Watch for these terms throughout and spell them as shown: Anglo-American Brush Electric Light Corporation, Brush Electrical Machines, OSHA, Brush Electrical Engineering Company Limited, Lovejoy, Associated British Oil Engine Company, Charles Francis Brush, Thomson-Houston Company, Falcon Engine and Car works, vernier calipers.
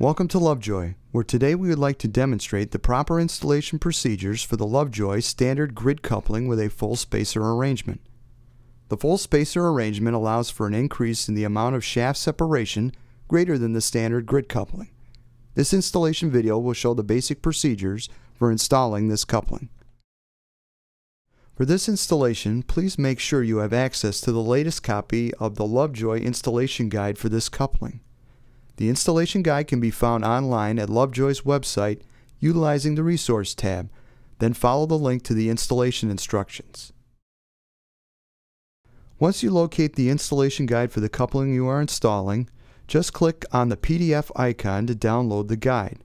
Welcome to Lovejoy, where today we would like to demonstrate the proper installation procedures for the Lovejoy standard grid coupling with a full spacer arrangement. The full spacer arrangement allows for an increase in the amount of shaft separation greater than the standard grid coupling. This installation video will show the basic procedures for installing this coupling. For this installation, please make sure you have access to the latest copy of the Lovejoy installation guide for this coupling. The installation guide can be found online at Lovejoy's website utilizing the resource tab, then follow the link to the installation instructions. Once you locate the installation guide for the coupling you are installing, just click on the PDF icon to download the guide.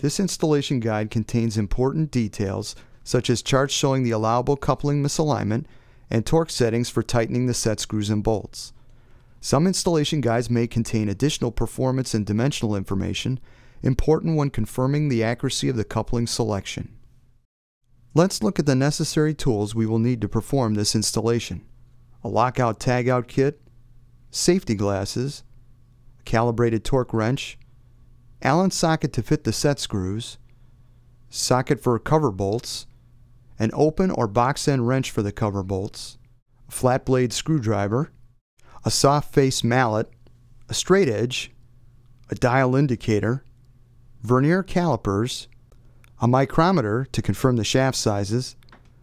This installation guide contains important details such as charts showing the allowable coupling misalignment and torque settings for tightening the set screws and bolts. Some installation guides may contain additional performance and dimensional information, important when confirming the accuracy of the coupling selection. Let's look at the necessary tools we will need to perform this installation. A lockout tagout kit, safety glasses, a calibrated torque wrench, Allen socket to fit the set screws, socket for cover bolts, an open or box end wrench for the cover bolts, a flat blade screwdriver, a soft face mallet, a straight edge, a dial indicator, vernier calipers, a micrometer to confirm the shaft sizes,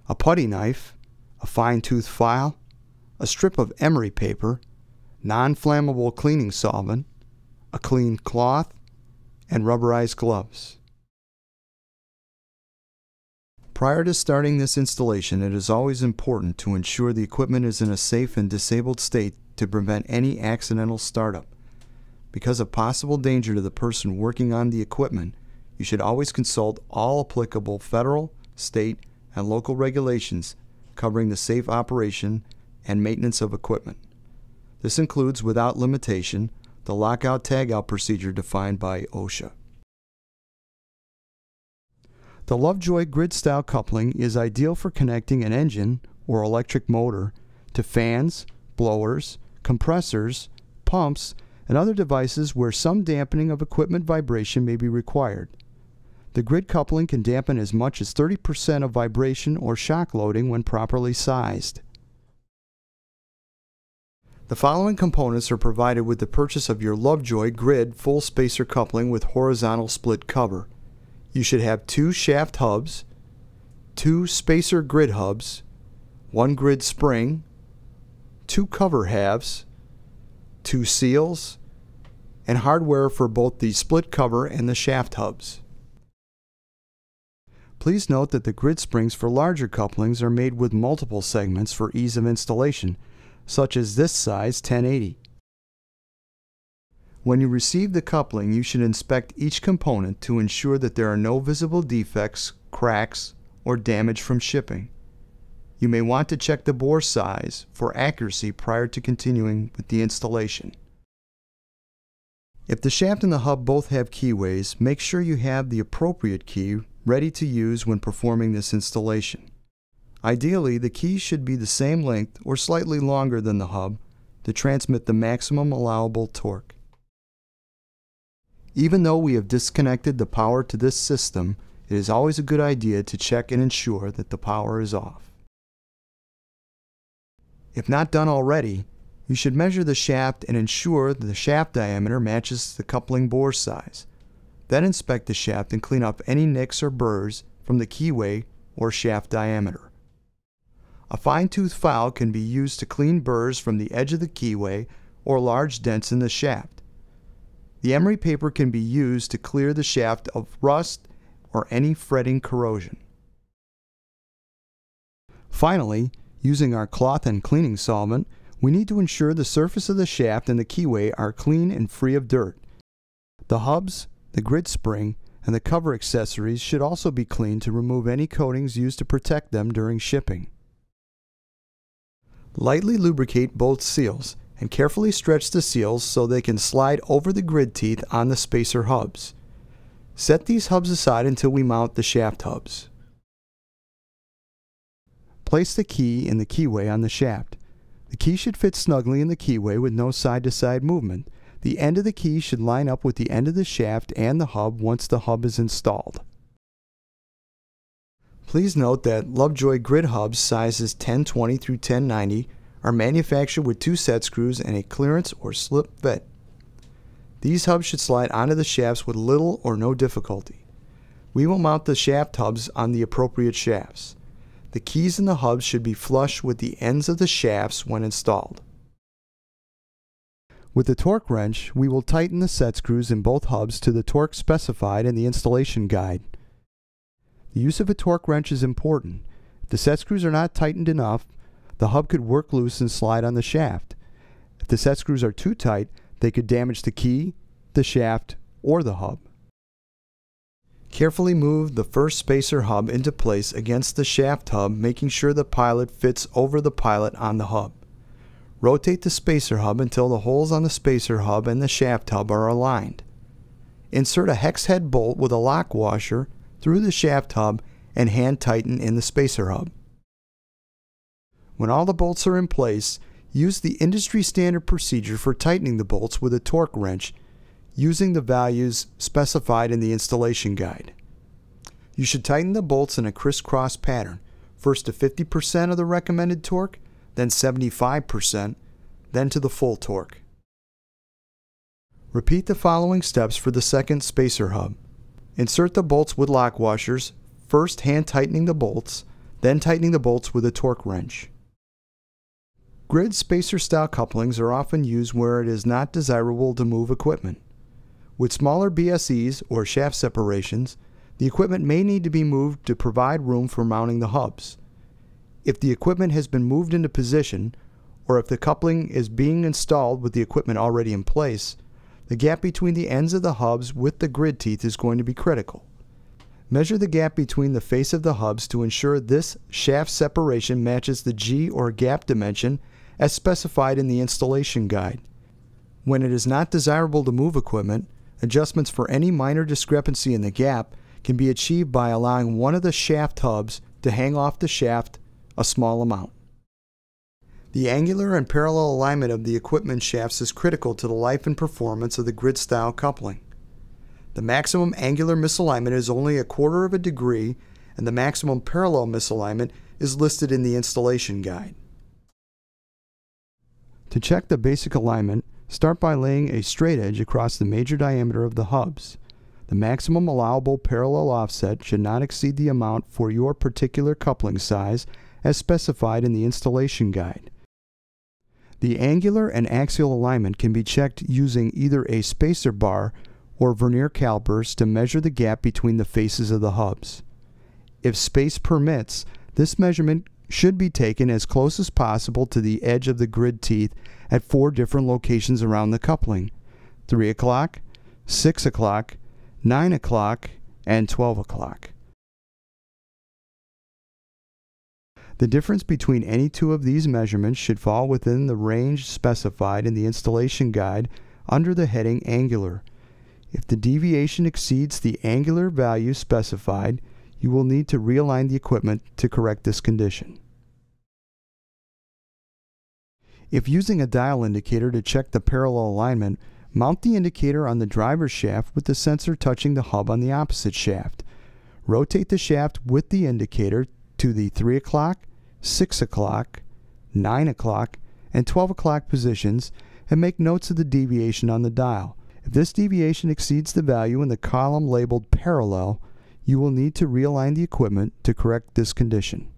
a putty knife, a fine tooth file, a strip of emery paper, non-flammable cleaning solvent, a clean cloth, and rubberized gloves. Prior to starting this installation, it is always important to ensure the equipment is in a safe and disabled state to prevent any accidental startup. Because of possible danger to the person working on the equipment, you should always consult all applicable federal, state, and local regulations covering the safe operation and maintenance of equipment. This includes, without limitation, the lockout tagout procedure defined by OSHA. The Lovejoy grid style coupling is ideal for connecting an engine or electric motor to fans, blowers, compressors, pumps, and other devices where some dampening of equipment vibration may be required. The grid coupling can dampen as much as 30% of vibration or shock loading when properly sized. The following components are provided with the purchase of your Lovejoy grid full spacer coupling with horizontal split cover. You should have 2 shaft hubs, 2 spacer grid hubs, 1 grid spring, 2 cover halves, 2 seals, and hardware for both the split cover and the shaft hubs. Please note that the grid springs for larger couplings are made with multiple segments for ease of installation, such as this size 1080. When you receive the coupling, you should inspect each component to ensure that there are no visible defects, cracks, or damage from shipping. You may want to check the bore size for accuracy prior to continuing with the installation. If the shaft and the hub both have keyways, make sure you have the appropriate key ready to use when performing this installation. Ideally, the key should be the same length or slightly longer than the hub to transmit the maximum allowable torque. Even though we have disconnected the power to this system, it is always a good idea to check and ensure that the power is off. If not done already, you should measure the shaft and ensure that the shaft diameter matches the coupling bore size. Then inspect the shaft and clean up any nicks or burrs from the keyway or shaft diameter. A fine-tooth file can be used to clean burrs from the edge of the keyway or large dents in the shaft. The emery paper can be used to clear the shaft of rust or any fretting corrosion. Finally, using our cloth and cleaning solvent, we need to ensure the surface of the shaft and the keyway are clean and free of dirt. The hubs, the grid spring, and the cover accessories should also be cleaned to remove any coatings used to protect them during shipping. Lightly lubricate both seals and carefully stretch the seals so they can slide over the grid teeth on the spacer hubs. Set these hubs aside until we mount the shaft hubs. Place the key in the keyway on the shaft. The key should fit snugly in the keyway with no side-to-side movement. The end of the key should line up with the end of the shaft and the hub once the hub is installed. Please note that Lovejoy grid hubs sizes 1020 through 1090 are manufactured with 2 set screws and a clearance or slip fit. These hubs should slide onto the shafts with little or no difficulty. We will mount the shaft hubs on the appropriate shafts. The keys in the hubs should be flush with the ends of the shafts when installed. With the torque wrench, we will tighten the set screws in both hubs to the torque specified in the installation guide. The use of a torque wrench is important. If the set screws are not tightened enough, the hub could work loose and slide on the shaft. If the set screws are too tight, they could damage the key, the shaft, or the hub. Carefully move the first spacer hub into place against the shaft hub, making sure the pilot fits over the pilot on the hub. Rotate the spacer hub until the holes on the spacer hub and the shaft hub are aligned. Insert a hex head bolt with a lock washer through the shaft hub and hand tighten in the spacer hub. When all the bolts are in place, use the industry standard procedure for tightening the bolts with a torque wrench using the values specified in the installation guide. You should tighten the bolts in a crisscross pattern, first to 50% of the recommended torque, then 75%, then to the full torque. Repeat the following steps for the second spacer hub. Insert the bolts with lock washers, first hand tightening the bolts, then tightening the bolts with a torque wrench. Grid spacer style couplings are often used where it is not desirable to move equipment. With smaller BSEs or shaft separations, the equipment may need to be moved to provide room for mounting the hubs. If the equipment has been moved into position, or if the coupling is being installed with the equipment already in place, the gap between the ends of the hubs with the grid teeth is going to be critical. Measure the gap between the face of the hubs to ensure this shaft separation matches the G or gap dimension as specified in the installation guide. When it is not desirable to move equipment, adjustments for any minor discrepancy in the gap can be achieved by allowing one of the shaft hubs to hang off the shaft a small amount. The angular and parallel alignment of the equipment shafts is critical to the life and performance of the grid style coupling. The maximum angular misalignment is only 1/4 of a degree, and the maximum parallel misalignment is listed in the installation guide. To check the basic alignment, start by laying a straight edge across the major diameter of the hubs. The maximum allowable parallel offset should not exceed the amount for your particular coupling size as specified in the installation guide. The angular and axial alignment can be checked using either a spacer bar or vernier calipers to measure the gap between the faces of the hubs. If space permits, this measurement should be taken as close as possible to the edge of the grid teeth at 4 different locations around the coupling: 3 o'clock, 6 o'clock, 9 o'clock, and 12 o'clock. The difference between any 2 of these measurements should fall within the range specified in the installation guide under the heading Angular. If the deviation exceeds the angular value specified, you will need to realign the equipment to correct this condition. If using a dial indicator to check the parallel alignment, mount the indicator on the driver's shaft with the sensor touching the hub on the opposite shaft. Rotate the shaft with the indicator to the 3 o'clock, 6 o'clock, 9 o'clock, and 12 o'clock positions and make notes of the deviation on the dial. If this deviation exceeds the value in the column labeled parallel, you will need to realign the equipment to correct this condition.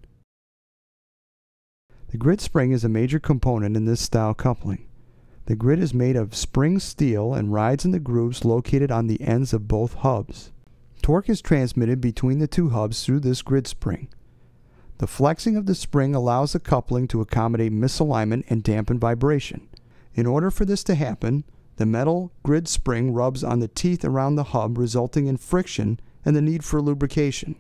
The grid spring is a major component in this style coupling. The grid is made of spring steel and rides in the grooves located on the ends of both hubs. Torque is transmitted between the 2 hubs through this grid spring. The flexing of the spring allows the coupling to accommodate misalignment and dampen vibration. In order for this to happen, the metal grid spring rubs on the teeth around the hub, resulting in friction and the need for lubrication.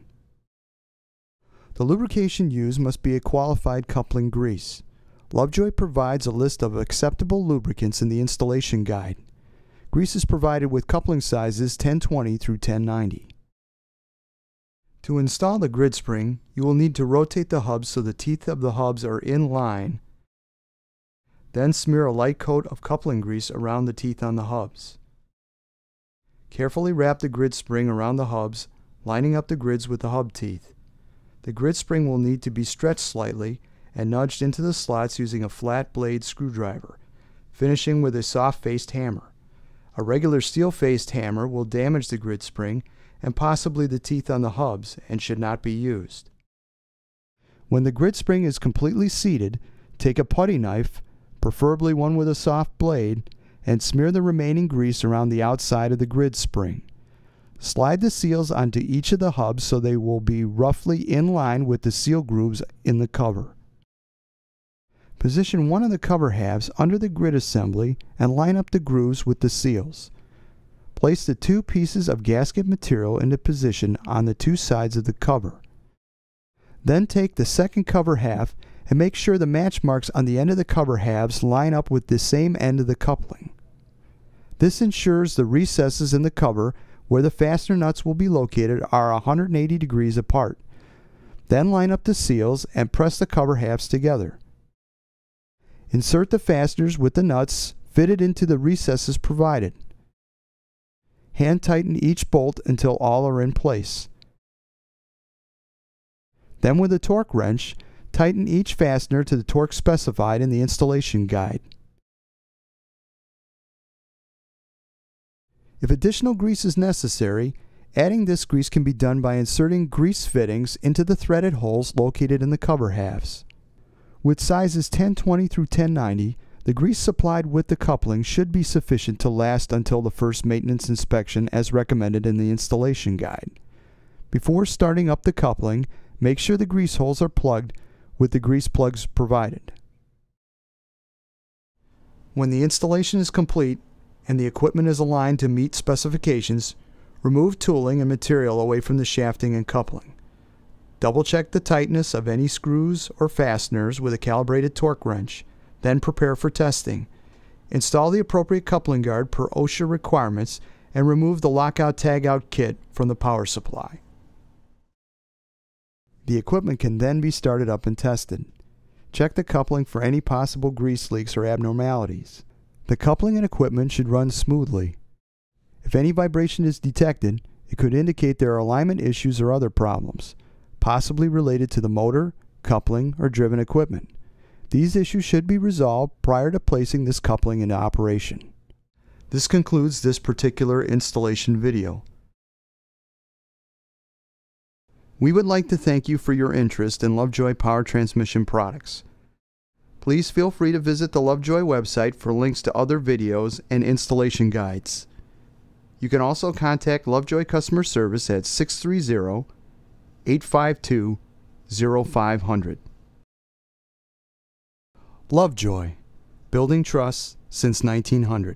The lubrication used must be a qualified coupling grease. Lovejoy provides a list of acceptable lubricants in the installation guide. Grease is provided with coupling sizes 1020 through 1090. To install the grid spring, you will need to rotate the hubs so the teeth of the hubs are in line. Then smear a light coat of coupling grease around the teeth on the hubs. Carefully wrap the grid spring around the hubs, lining up the grids with the hub teeth. The grid spring will need to be stretched slightly and nudged into the slots using a flat blade screwdriver, finishing with a soft-faced hammer. A regular steel-faced hammer will damage the grid spring and possibly the teeth on the hubs and should not be used. When the grid spring is completely seated, take a putty knife, preferably one with a soft blade, and smear the remaining grease around the outside of the grid spring. Slide the seals onto each of the hubs so they will be roughly in line with the seal grooves in the cover. Position one of the cover halves under the grid assembly and line up the grooves with the seals. Place the two pieces of gasket material into position on the two sides of the cover. Then take the second cover half and make sure the match marks on the end of the cover halves line up with the same end of the coupling. This ensures the recesses in the cover where the fastener nuts will be located are 180 degrees apart. Then line up the seals and press the cover halves together. Insert the fasteners with the nuts fitted into the recesses provided. Hand tighten each bolt until all are in place. Then with a torque wrench, tighten each fastener to the torque specified in the installation guide. If additional grease is necessary, adding this grease can be done by inserting grease fittings into the threaded holes located in the cover halves. With sizes 1020 through 1090, the grease supplied with the coupling should be sufficient to last until the first maintenance inspection as recommended in the installation guide. Before starting up the coupling, make sure the grease holes are plugged with the grease plugs provided. When the installation is complete and the equipment is aligned to meet specifications, remove tooling and material away from the shafting and coupling. Double check the tightness of any screws or fasteners with a calibrated torque wrench, then prepare for testing. Install the appropriate coupling guard per OSHA requirements and remove the lockout-tagout kit from the power supply. The equipment can then be started up and tested. Check the coupling for any possible grease leaks or abnormalities. The coupling and equipment should run smoothly. If any vibration is detected, it could indicate there are alignment issues or other problems, possibly related to the motor, coupling, or driven equipment. These issues should be resolved prior to placing this coupling into operation. This concludes this particular installation video. We would like to thank you for your interest in Lovejoy Power Transmission products. Please feel free to visit the Lovejoy website for links to other videos and installation guides. You can also contact Lovejoy Customer Service at 630-852-0500. Lovejoy, building trust since 1900.